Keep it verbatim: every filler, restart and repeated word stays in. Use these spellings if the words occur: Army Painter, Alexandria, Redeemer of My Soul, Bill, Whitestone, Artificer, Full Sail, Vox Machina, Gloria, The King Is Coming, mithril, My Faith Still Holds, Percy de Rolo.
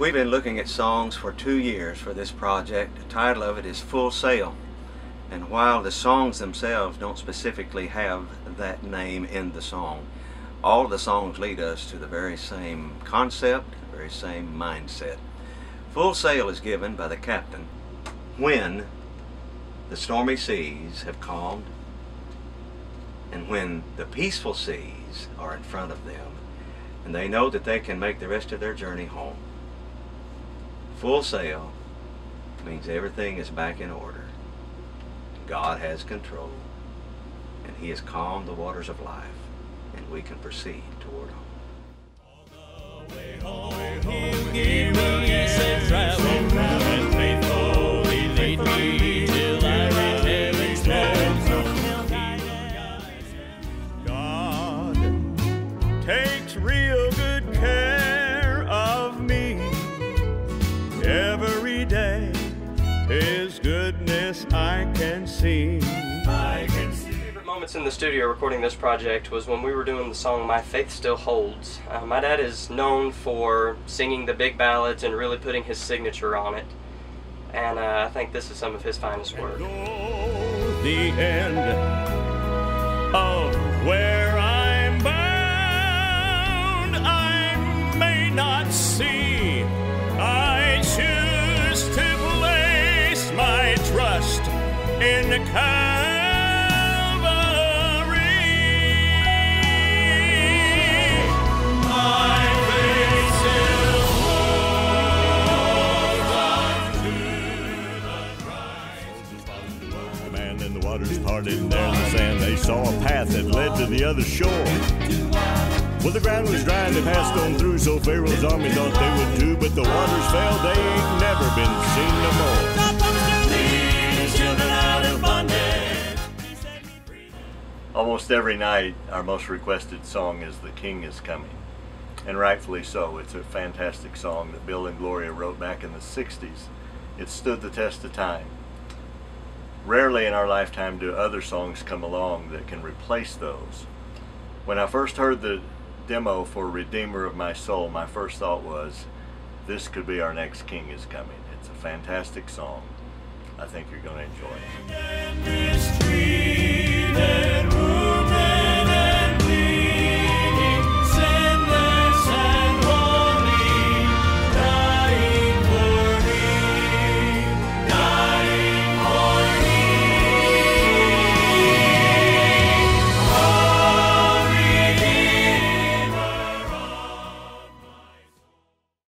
We've been looking at songs for two years for this project. The title of it is Full Sail. And while the songs themselves don't specifically have that name in the song, all the songs lead us to the very same concept, the very same mindset. Full sail is given by the captain when the stormy seas have calmed and when the peaceful seas are in front of them and they know that they can make the rest of their journey home. Full sail means everything is back in order. God has control and He has calmed the waters of life and we can proceed toward home. All the way home, he will yes and travel and faithfully lead me till I reach heaven's door. God takes real good care of me. Every day His goodness I can see. I can see. Moments in the studio recording this project was when we were doing the song My Faith Still Holds. Uh, my dad is known for singing the big ballads and really putting his signature on it. And uh, I think this is some of his finest work. The end of where I'm bound, I may not see. I choose to place my trust in the kind. Parted and there in the sand, they saw a path that led to the other shore. Well, the ground was dry and they passed on through, so Pharaoh's army thought they would too, but the waters fell, they ain't never been seen no more. Almost every night, our most requested song is The King Is Coming, and rightfully so. It's a fantastic song that Bill and Gloria wrote back in the sixties. It stood the test of time. Rarely in our lifetime do other songs come along that can replace those. When I first heard the demo for Redeemer of My Soul, my first thought was, this could be our next King Is Coming. It's a fantastic song. I think you're going to enjoy it.